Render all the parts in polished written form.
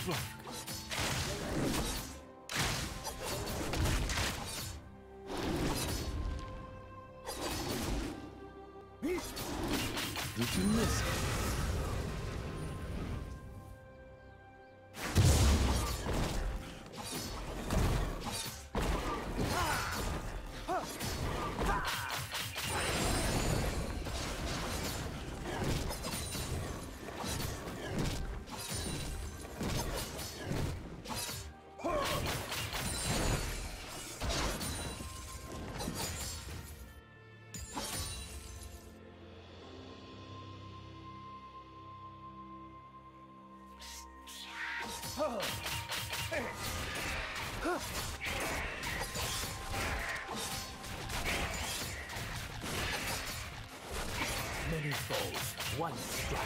Did you miss it? Many foes, one strike.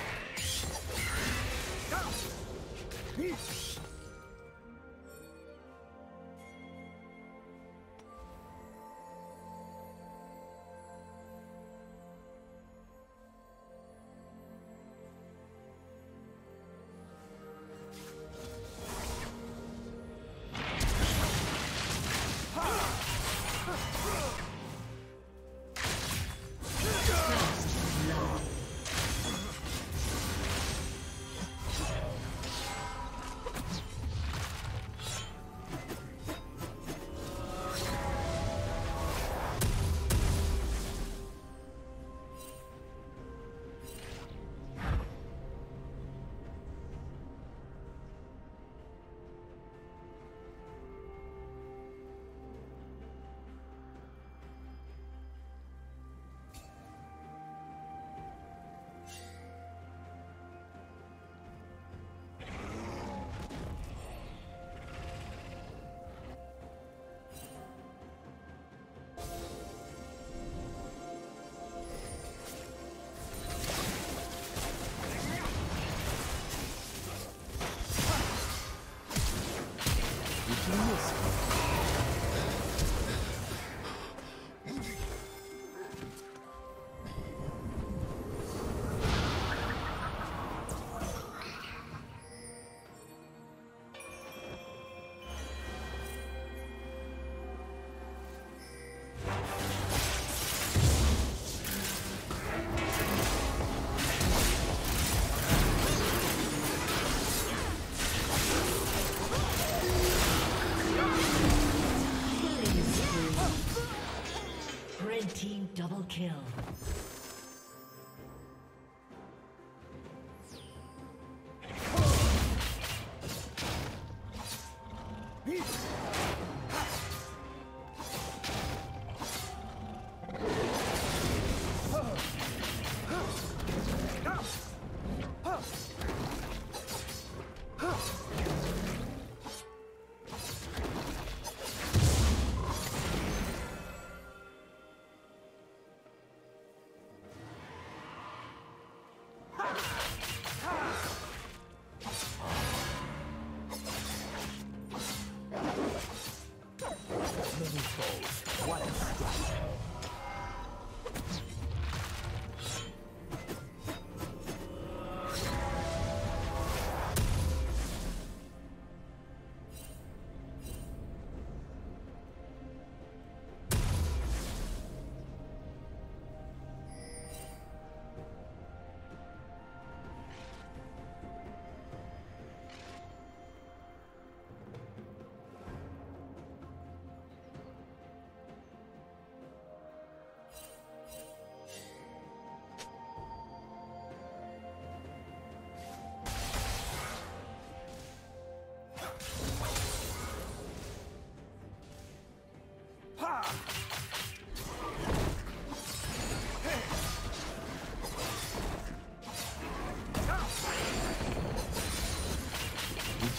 Kill.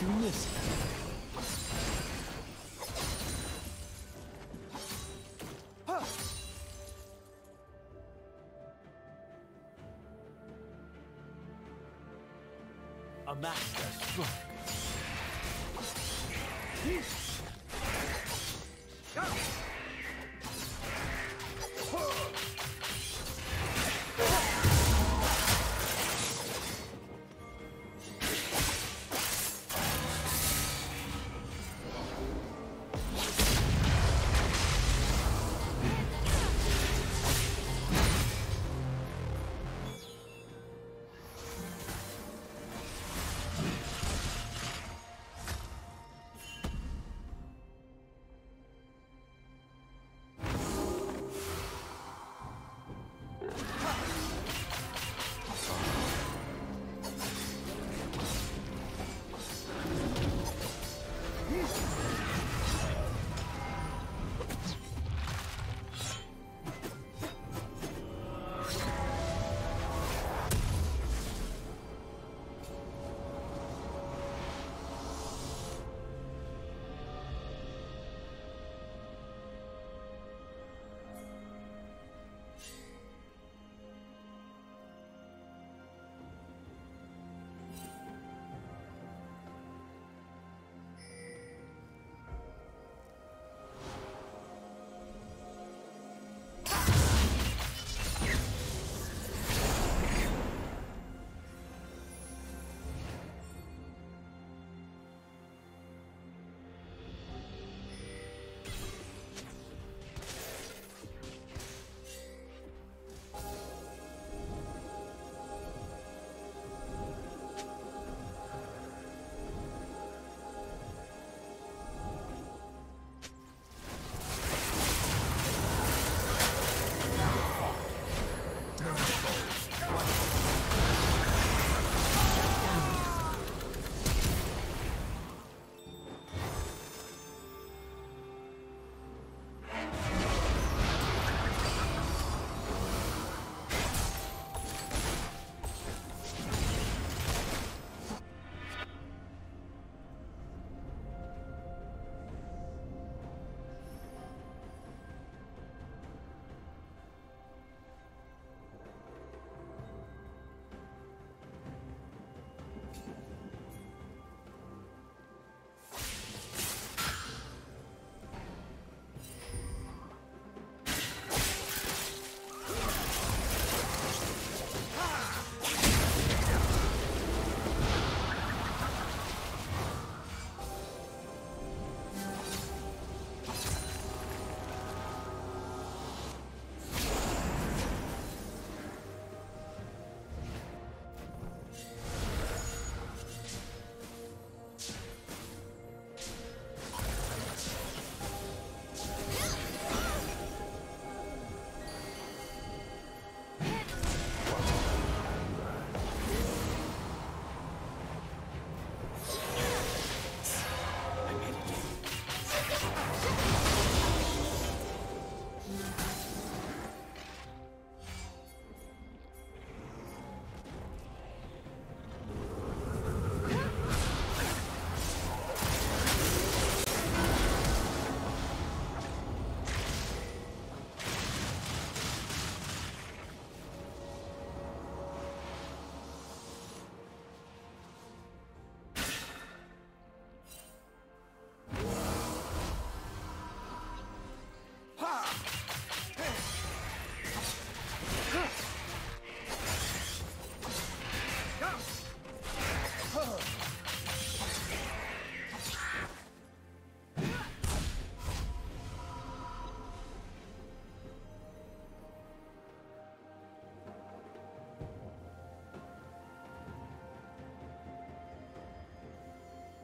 You missed. A master stroke.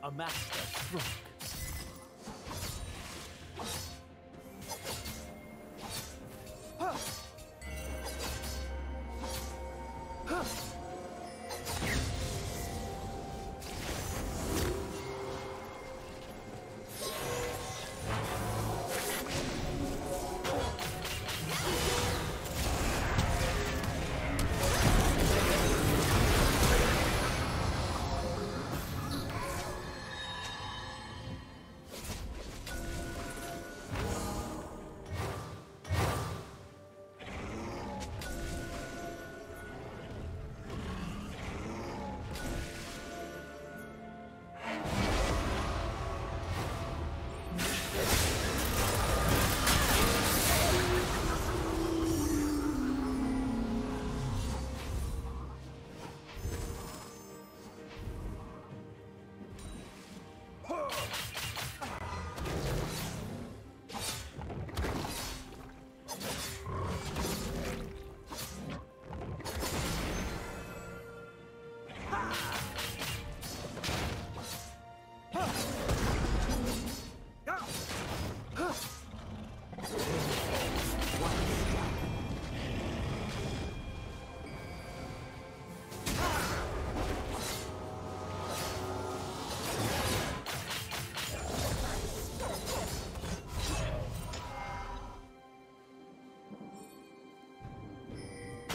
a master stroke.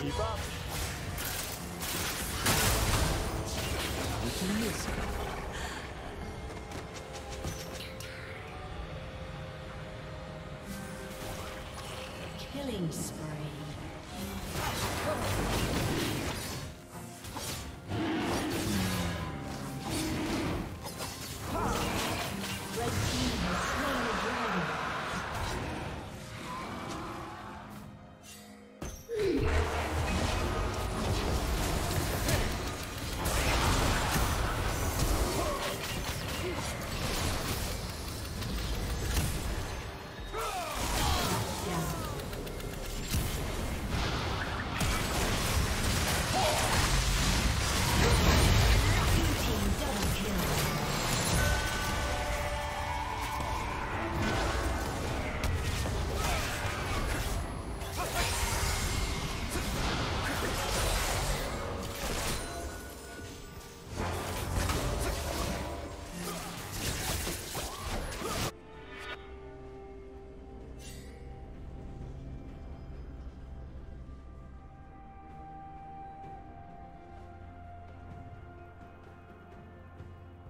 Keep up. Killing spree.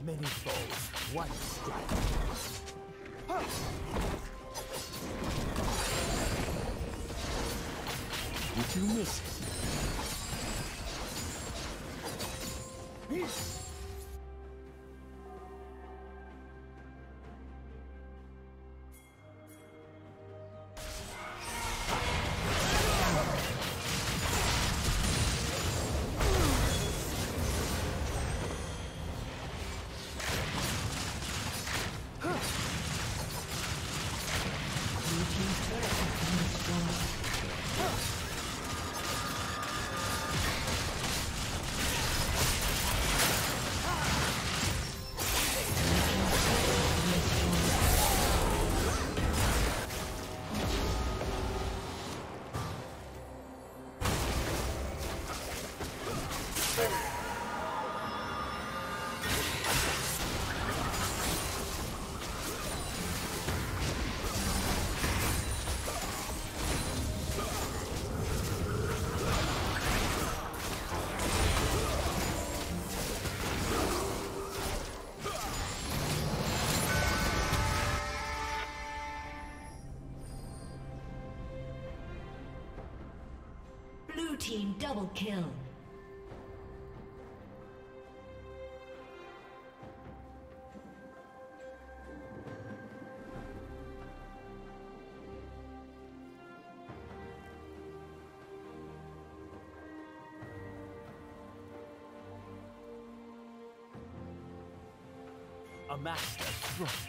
Many foes, one strike. Did you miss it? Team double kill. a master thrust.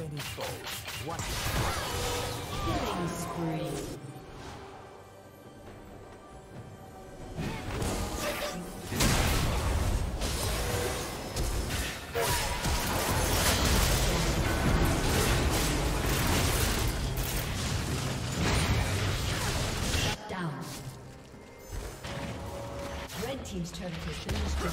Many foes. One. Killing spree. Down. Red team's turret has been destroyed.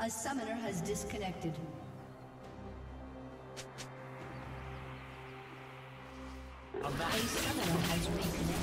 A summoner has disconnected. A summoner has reconnected.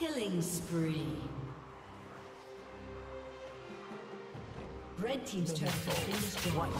Killing spree. Red team's turret has been destroyed.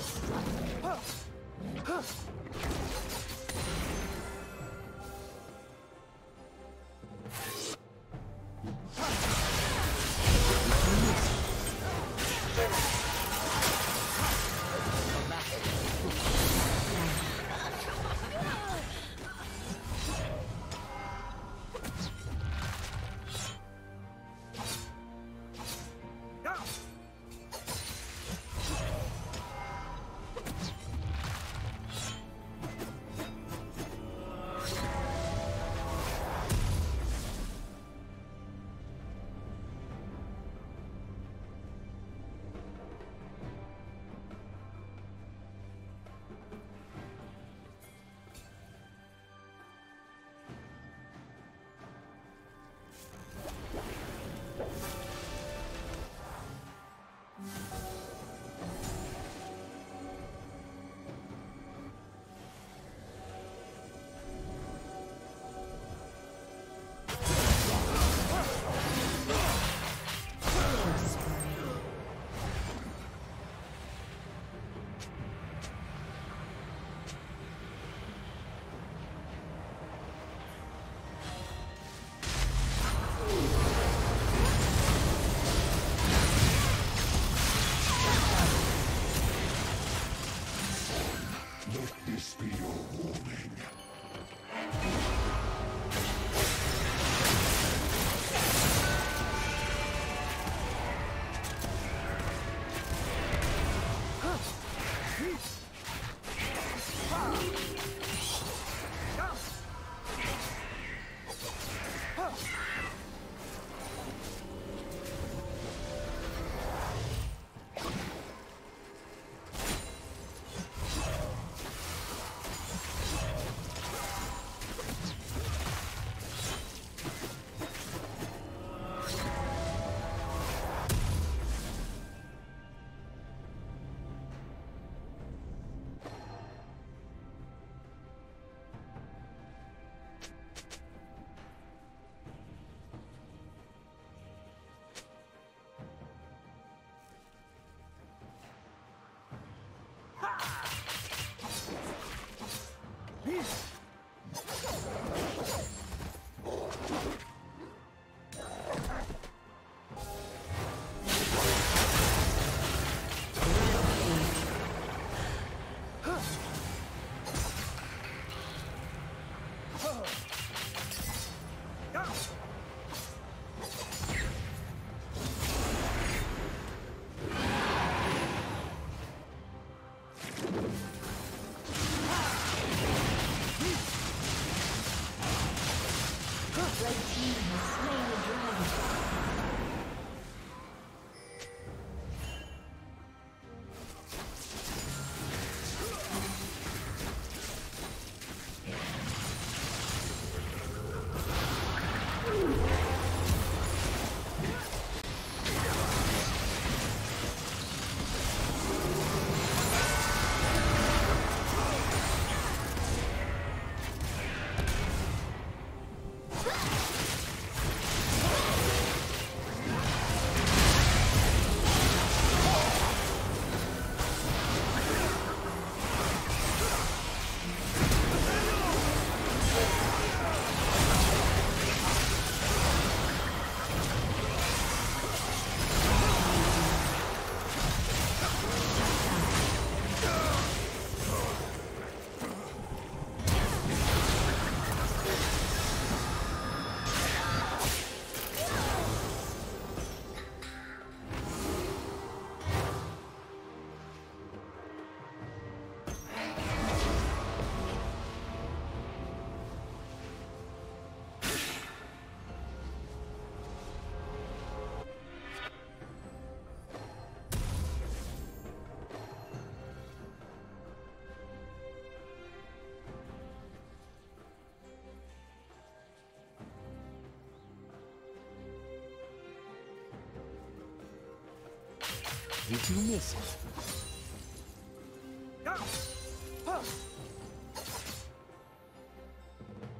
Did you miss it?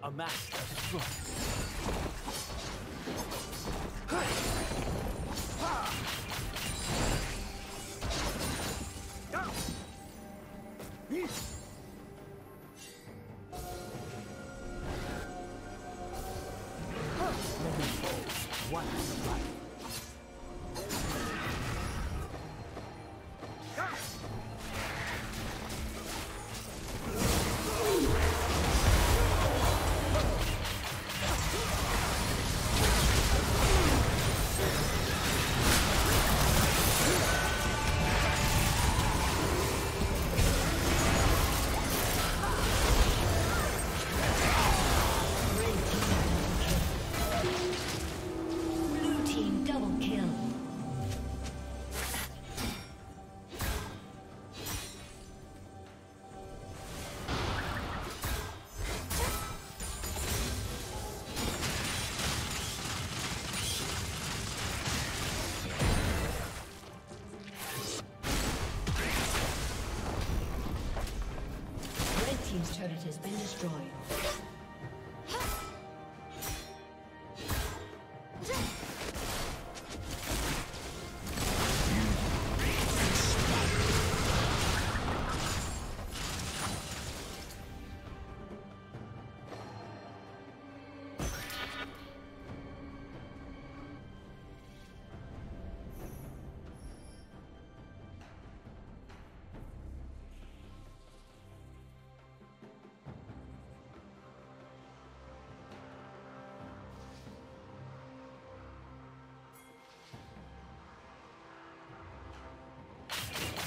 A master stroke. Turret has been destroyed.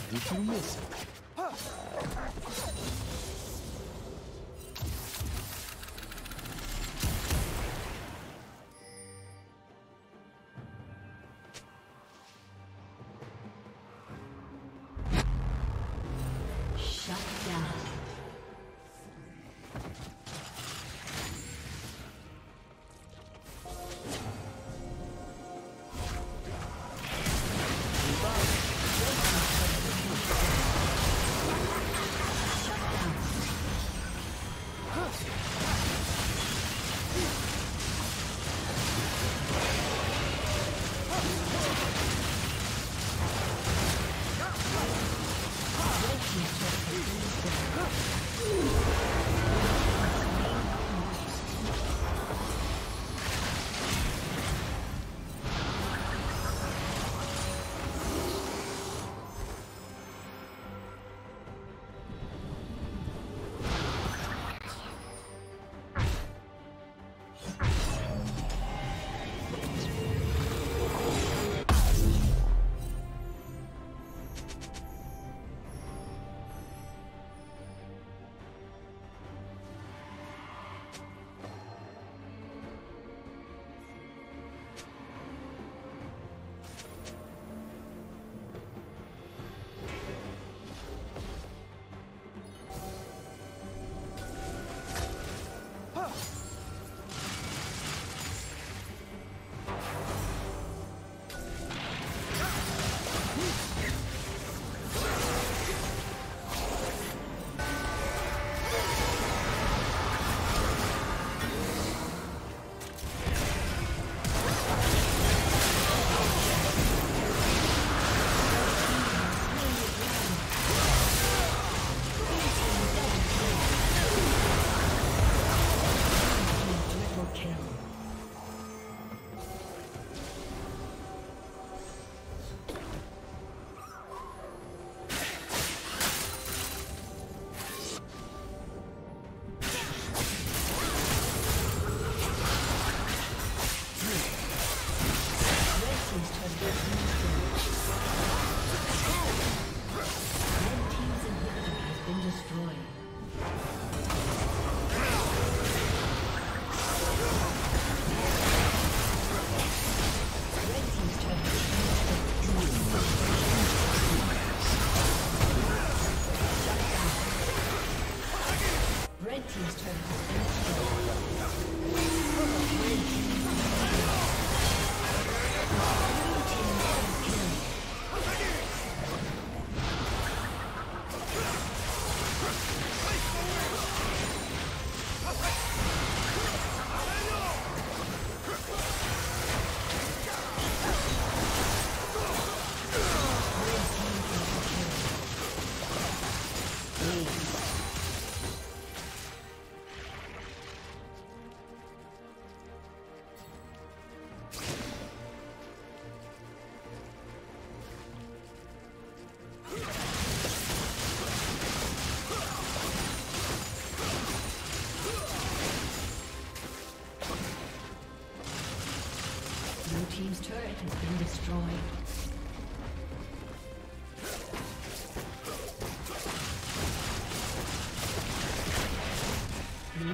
Did you miss it? team's turret has been destroyed. Blue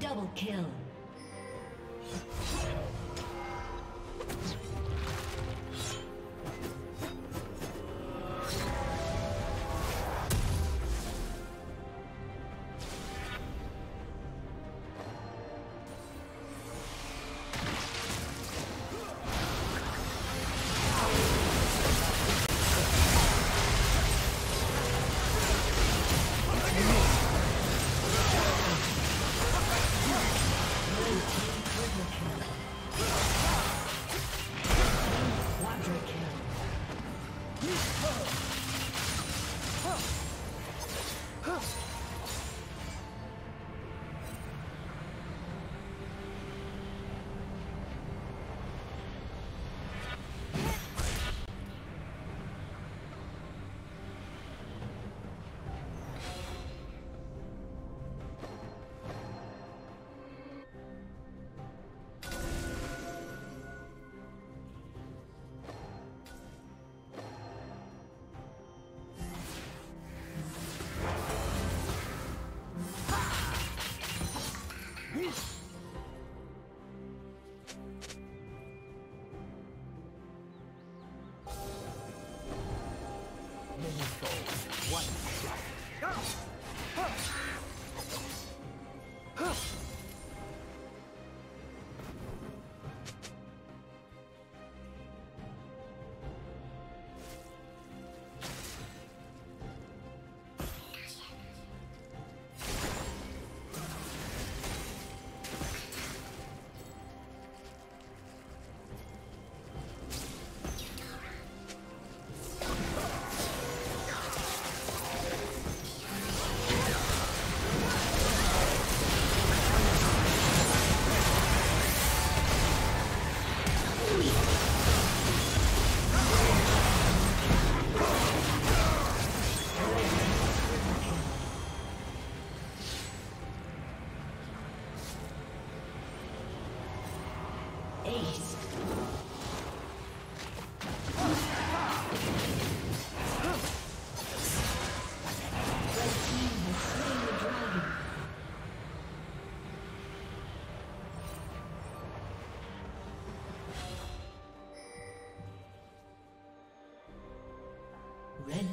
Double kill. Red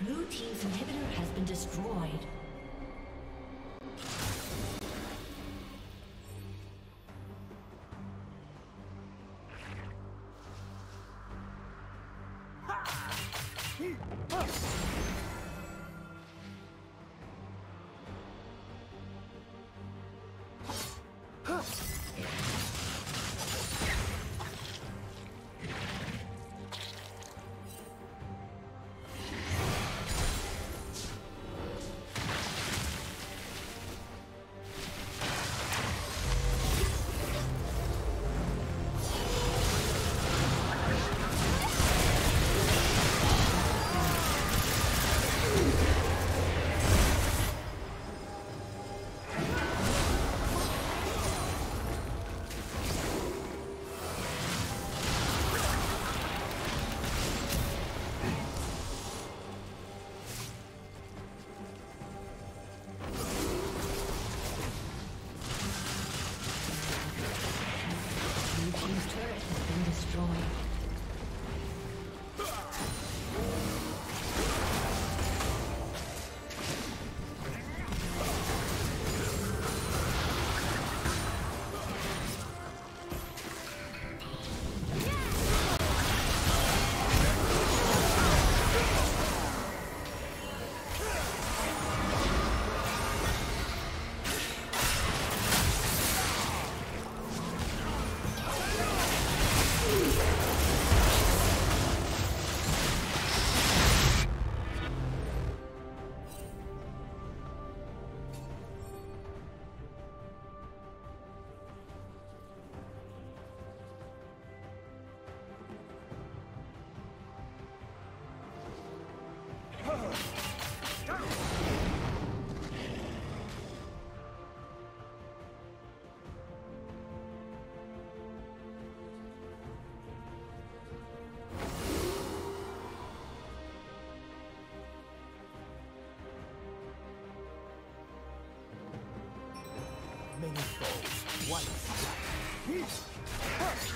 Blue team's inhibitor has been destroyed. once.